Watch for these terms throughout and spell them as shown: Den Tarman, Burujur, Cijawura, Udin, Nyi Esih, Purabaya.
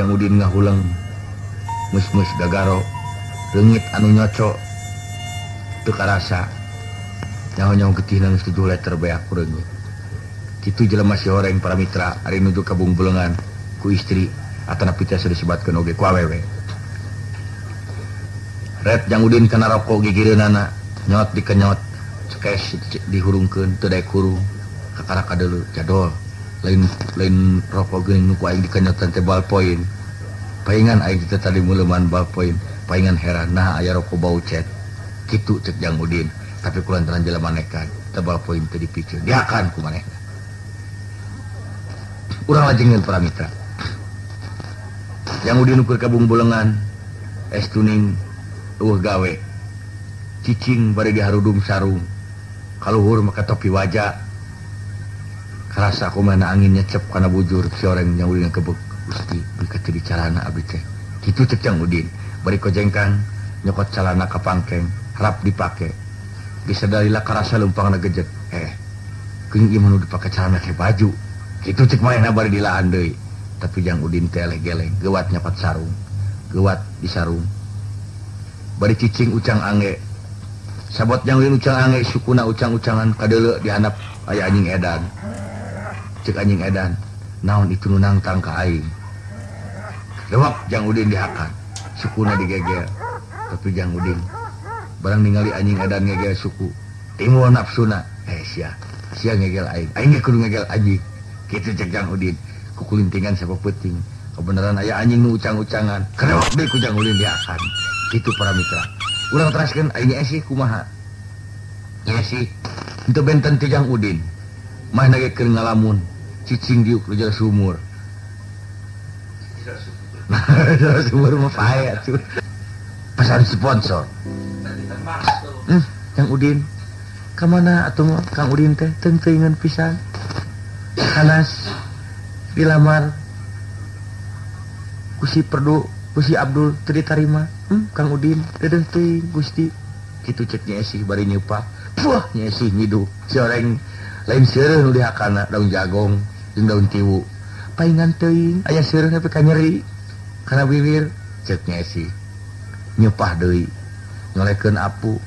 yang Udin ngahuleng mus-mus gagaro rengit anu nyocok teu karasa nyaho-nyaho getih nangis 7 liter beak ku rengit kitu jelema si horeng para mitra ari nuju ka bungbelengan ku istri atanapi tiasa disebatkeun oge ku awewe. Ret jang Udin kana rokok gigireunana nyot dikenyot cekes dihurungkeun teu daek kurung kakaraka deuleu jadol lain lain rokok geuning nu ku aing dikenyotan teh balpoin paingan aing teh tadi muleuman balpoin paingan heran nah aya rokok bau cet kitu cek jang Udin tapi kulantaran jelema nekat teh balpoin teh dipikir diakan ku manehna. Urang lajengeun para mitra yang Udin ukur kabung bolengan es tuning eueuh gawe cicing bari diharudum sarung kaluhur maka topi wajah karasa kumana angin nyecep kana bujur si orang yang Udin kebek gusti bika teu dicarana abdi teh kitu cek jang Udin bari kojengkang nyokot calana ka pangkeng harap dipake disadarilah karasa leumpangna gejet keuing ieu mah nu dipake calana teh baju kitu cek manehna bari dilaan deui. Tapi jang Udin teleh geleng gewat nyapat sarung gewat di sarung bari cicing ucang angge sabot jang Udin ucang angge sukuna ucang-ucangan kadeuleu dihandap aya anjing edan cek anjing edan naon itu nu nangtang ka aing lewak jang Udin dihakan sukuna digegel tapi jang Udin barang ningali anjing edan ngegel suku timbul nafsuna sia ngegel aing ge kudu ngegel anjing kitu cek jang Udin kukulintingan siapa penting kebenaran ayah anjing nu ucang-ucangan kerewak deh ku jang Udin diakan itu para mitra urang teraskan Nyi Esih kumaha Nyi Esih itu benten tijang Udin mah nagekeun ngalamun cicing diuk lu jero sumur jero sumur mah payah tuh pesan sponsor jang Udin kamana atuh kang Udin teh tenteuingan pisan kanas dilamar kusi perdu kusi Abdul teu ditarima kang Udin dedeh teuing gusti kitu cek Nyi Esih bari nyeupa wah Nyi Esih ngidup soreng lain seureuh nu dihakana daun jagong jeung daun tiwu paingan teuing aya seureuh nepi ka nyeri kana wiwir cek Nyi Esih nyeupah deui nyolekeun apu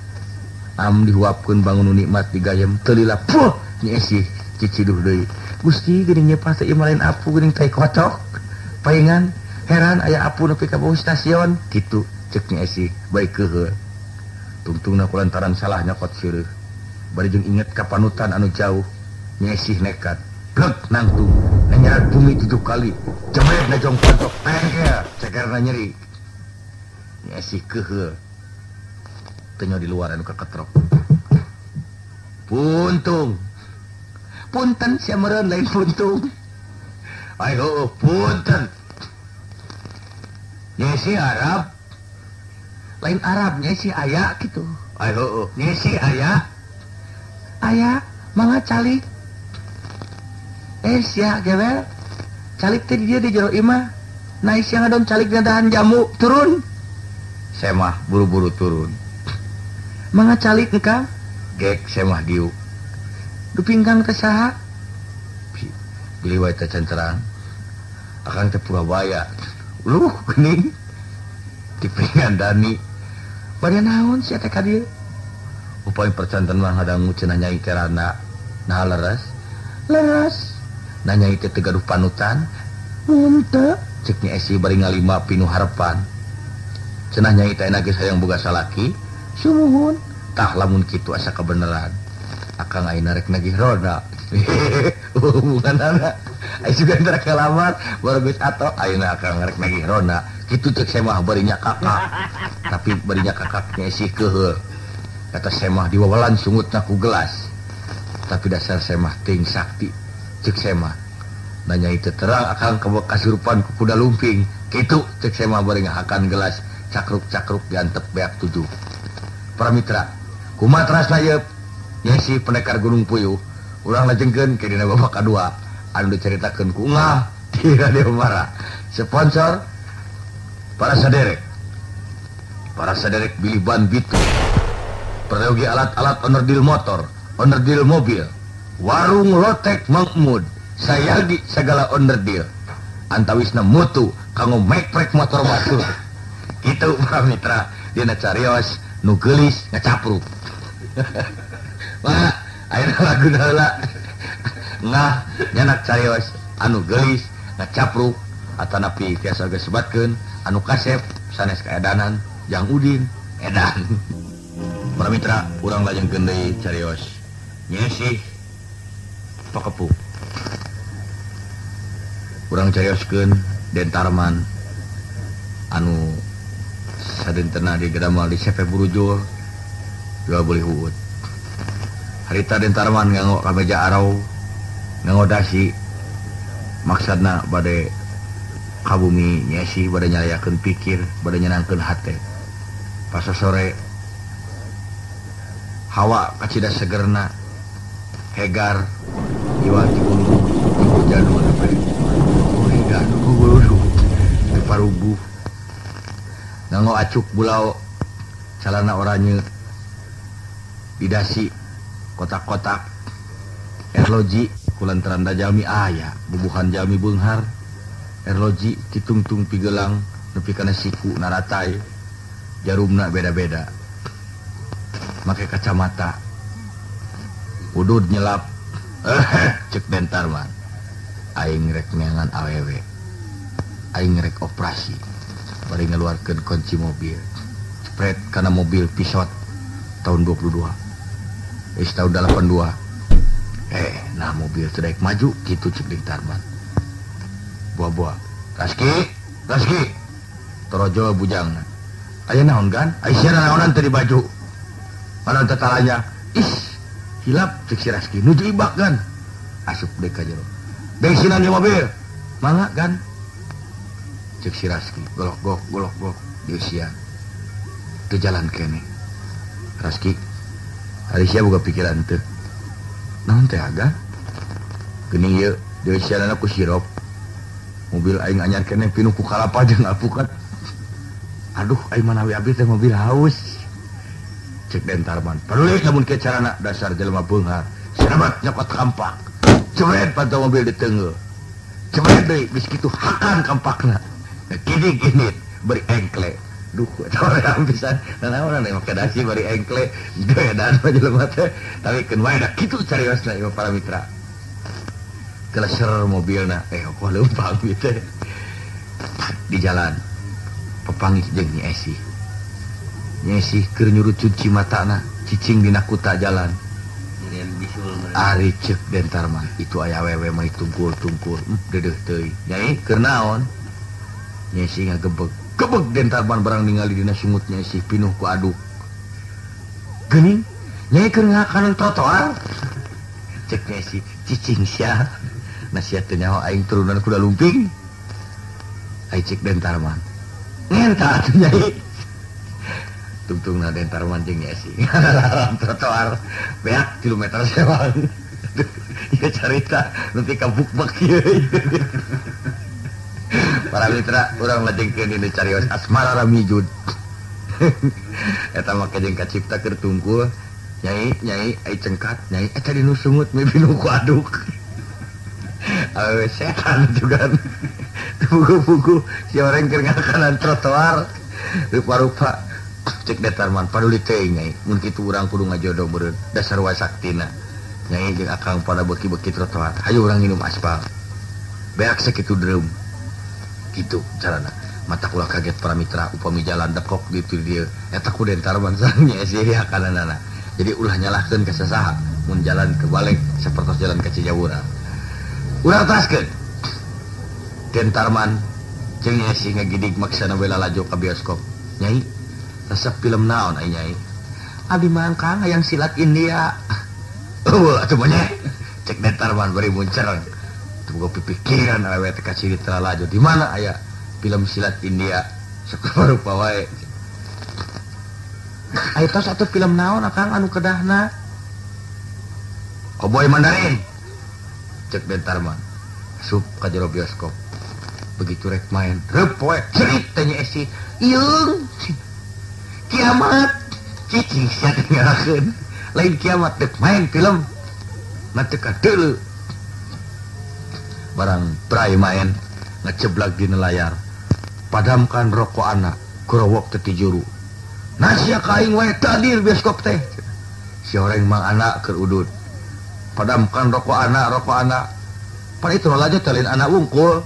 am dihuapkeun bangun nikmat digayem teu lila puh Nyi Esih ciciduh deui gusti geuning nyeupah teh ieu lain apu geuning tai kocok paingan heran aya apu nepi ka bawah stasiun kitu cek Nyi Esih bae keheul tungtungna kulantaran salah nyokot seueuh bari jeung inget ka panutan anu jauh Nyi Esih nekat blek nangtung nyerat bumi 7 kali jemret na jong pontok cekerna nyeri Nyi Esih keheul teu nya di luar anu kaketrok puntung punten sia meureun lain puntung. Ai heuh punten. Nyi Esih Arab. Lain Arab Nyi Esih aya kitu. Ai heuh Nyi Esih aya. Aya mangga calik. Sia gewel. Calik teh dia di jero imah. Na sia ngadon calik ngadahan jamu turun. Semah buru-buru turun. Mangga calik engkang. Gek semah diuk. Dupingkang teh saha? Pilih wae teh canterang. Akang teh Purabaya. Uluh geuning. Dipingan Dani. Bade naon sia teh ka dieu? Upami percanten mah ngadangu cenah Nyai Kerana. Nah leres. Leres. Na Nyai teh tegaduh panutan. Mun teh cek Nyi Esih bari ngalima pinu harepan. Cenah Nyai teh na geus hayang boga salaki. Sumuhun. Tah lamun kitu asa kabeneran. Akang aing narek nagih roda hubungan anak aing juga narek ngelamar baru geus ato aing akang narek nagih roda kitu cek semah barinya kakak tapi barinya kakaknya Esih keheul kata semah diwawalan sungutna ku gelas tapi dasar semah ting sakti cek semah nanya itu terang akang kasurupan ku kuda lumping kitu cek semah bari ngahakan gelas cakruk-cakruk diantep beak 7 para mitra kumaha terasna yeup Nyi Esih pendekar Gunung Puyuh urang lajengkeun ka dina babak kadua anu dicaritakeun ku Ungah di Radio Mara sponsor para saderek bilih ban bitu peryogi alat-alat onderdil motor onderdil mobil warung lotek mangmud sayagi segala onderdil antawisna mutu kanggo mekrek motor batu. Itu para mitra dina carios nu geulis ngacapruk. Wah, ayeuna laguna heula. Nah, nyanak carios anu geulis ngacapruk atanapi tiasa geus sebatkeun anu kasep sanes kaedanan Jang Udin edan. Para mitra urang lajengkeun deui carios Nyi Esih Pakepuk. Urang carioskeun Den Tarman anu sadentena di Geramal di CP Burujur juga boleh huud. Harita Den Tarman nganggo kameja arau nganggo dasi maksudna bade kabumi Nyi Esih bade nyalayakeun pikir bade nyenangkeun hate. Pas sore hawa kacida segerna hegar jiwa ti gunung ti hujan parubuh nganggo acuk bulau calana oranye didasi kotak-kotak erloji kulantaran jami aya bubuhan jami beunghar erloji ditungtung pigelang nepi kana siku naratai jarumna beda-beda make kacamata udud nyelap cek Den Tarman aing rek ngeangan awewe aing rek operasi bari ngeluarkeun kunci mobil cepret kana mobil Pisot tahun 22 tahun 82 nah mobil teh rek maju kitu cek Den Tarman buah-buah raski torojo bujangna aya naon gan aya siaran naonan teh di baju mana teh kalanya is hilap cek si Raski nuju ibak gan asup deuk ka jero bensinan di mobil mangga gan cek si Raski golok-golok di usia itu jalan kene Raski Alicia buka pikiran itu namun teh agak gini ya di usia aku sirop mobil aing anyar kene pinu ku kalapa aja ngapukan aduh aing manawi abis teh mobil haus cek Den Tarman perlu namun kecarana dasar jelma benghar serabat nyokot kampak cewek pantau mobil di tengah cewek deh biskitu hakan kampakna gini beri engkle duh habisan naon anu make dasi beri engkle gedan jelema teh tapi keun wae da kitu cariosna ieu para mitra kleser mobilna kok leumpang ieu teh di jalan pepanggih jeung Nyi Esih Nyi Esih keur nyurucut cimatana cicing dina kuta jalan ari ceuk Den Tarman itu aya wewe mah tungkul-tungkul dedeuh teuing nyai keur naon Nyi Esih ngagebeg Den Tarman barang ningali dina sungut Nyi Esih pinuh ku aduk geuning nyai keur ngakanan trotoar cek Nyi Esih cicing sia nasihat teh nyaho aing turunan kuda lumping ai cek Den Tarman ngenta atuh nyai tungtungna Den Tarman jeung Nyi Esih ngalaran trotoar beak kilometer sewang ya carita nanti kabuk-bak ieu para mitra urang lajengkeun ini carios asmara ramijud eta make jeung kacipta keur tungkul nyai ai cengkat nyai eta dinu sungut mimpi nu ku aduk awe setan juga buku-buku si orang keur ngakanan trotoar rupa-rupa cek Den Tarman paduli teh nyai mun kitu urang kudu ngajodoh beureun dasar wasaktina nyai jeung akang pada beki-beki trotoar hayu urang nginum aspal beak sakitu deureum gitu carana mata kula kaget para mitra upami jalan dekok gitu dia eta ku Den Tarman sareng Nyi Esih hakanana jadi ulah nyalahkeun ka sasaha mun jalan kebalik sapertos jalan ka Cijawura urang taskeun Den Tarman jeung Nyi Esih ngagidig maksana we lalajo ka bioskop nyai resep film naon ai nyai abdi mangkang hayang silat India eueuh atuh banyak cek Den Tarman bari muncer tunggu pikiran awewe teh kacerita lalajo di mana aya film silat India sakumaha rupa wae aya tos atuh film naon akang anu kedahna Koboi Mandarin cek Den Tarman sup ka jero bioskop begitu rek main reup poe cerit teh Nyi Esih iung kiamat cicing sia teh ngarakeun lain kiamat dek main film matek deuleu barang pray main ngeceblak di layar padamkan rokok anak, kerowok tetijuru. Nasya kaing wae tadir bioskop teh. Si orang mang anak ke Udun. Padamkan rokok anak. Pada itu aja telin anak wungkul.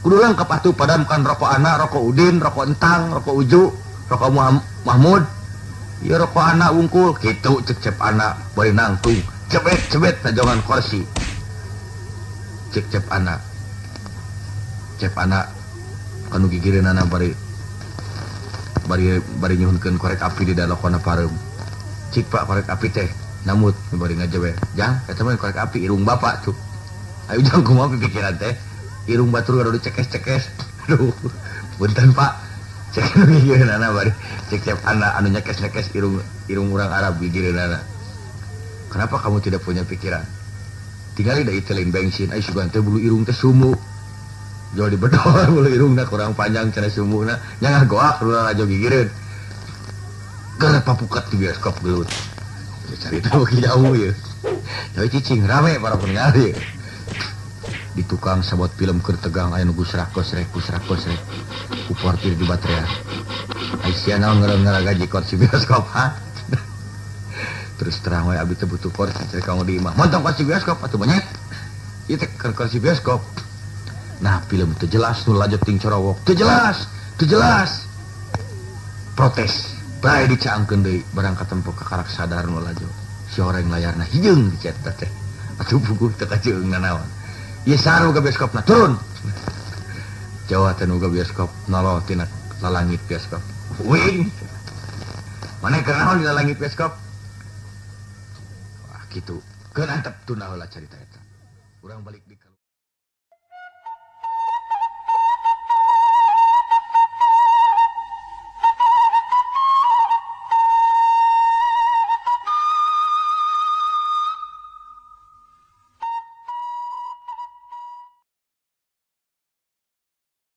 Kudu lengkap atuh padamkan rokok anak, rokok Udin, rokok Entang, rokok Uju, rokok Mahmud. Ya rokok anak wungkul, gitu cecep anak, bari nangtung. Cebet najongan kursi. Cecep anak. Kanu gigireun anak bari nyuhunkeun korek api di dalokona pareum. Cik Pak korek api teh namut bari ngajawe. Jang, eta mah korek api irung bapak tuh. Ayo jang kumaha pikiran teh. Irung batur gaduh cekes-cekes. Aduh, punten Pak. Cek gigireun anak bari cecep anak anu nyekes-nyekes irung urang Arab gigireun anak. Kenapa kamu tidak punya pikiran? Tinggal di telin bensin, ayo sugan teh bulu irung teh sumuk. Jual di bedol bulu irungna kurang panjang cenah sumukna nyangga goak ulah aja gigireun. Gara papukat di bioskop gelut. Carita beuki jauh ya. Tapi cicing rame para pendengar ya. Di tukang sabot film keur tegang aya nu gusrak kosrek. Ku portir di bateria. Ai sia naon ngaran-ngaran gaji kursi bioskop ha. Terus terang wae abdi teh butuh kursi ka di imah. Montong kursi bioskop atuh banyak. Ieu teh kursi bioskop. Nah film terjelas nu lanjut ting corowok terjelas protes bae dicaangkeun deui barang katempo ka karak sadar nu lanjut si orang layarna hijeung dicetak teh atuh buku teu kajeungna naon ieu saru ka bioskopna turun Jawa teh nu ka bioskop nalo tina lalangit bioskop wing mane kana di lalangit bioskop wah kitu keun antep tuna heula carita eta urang balik di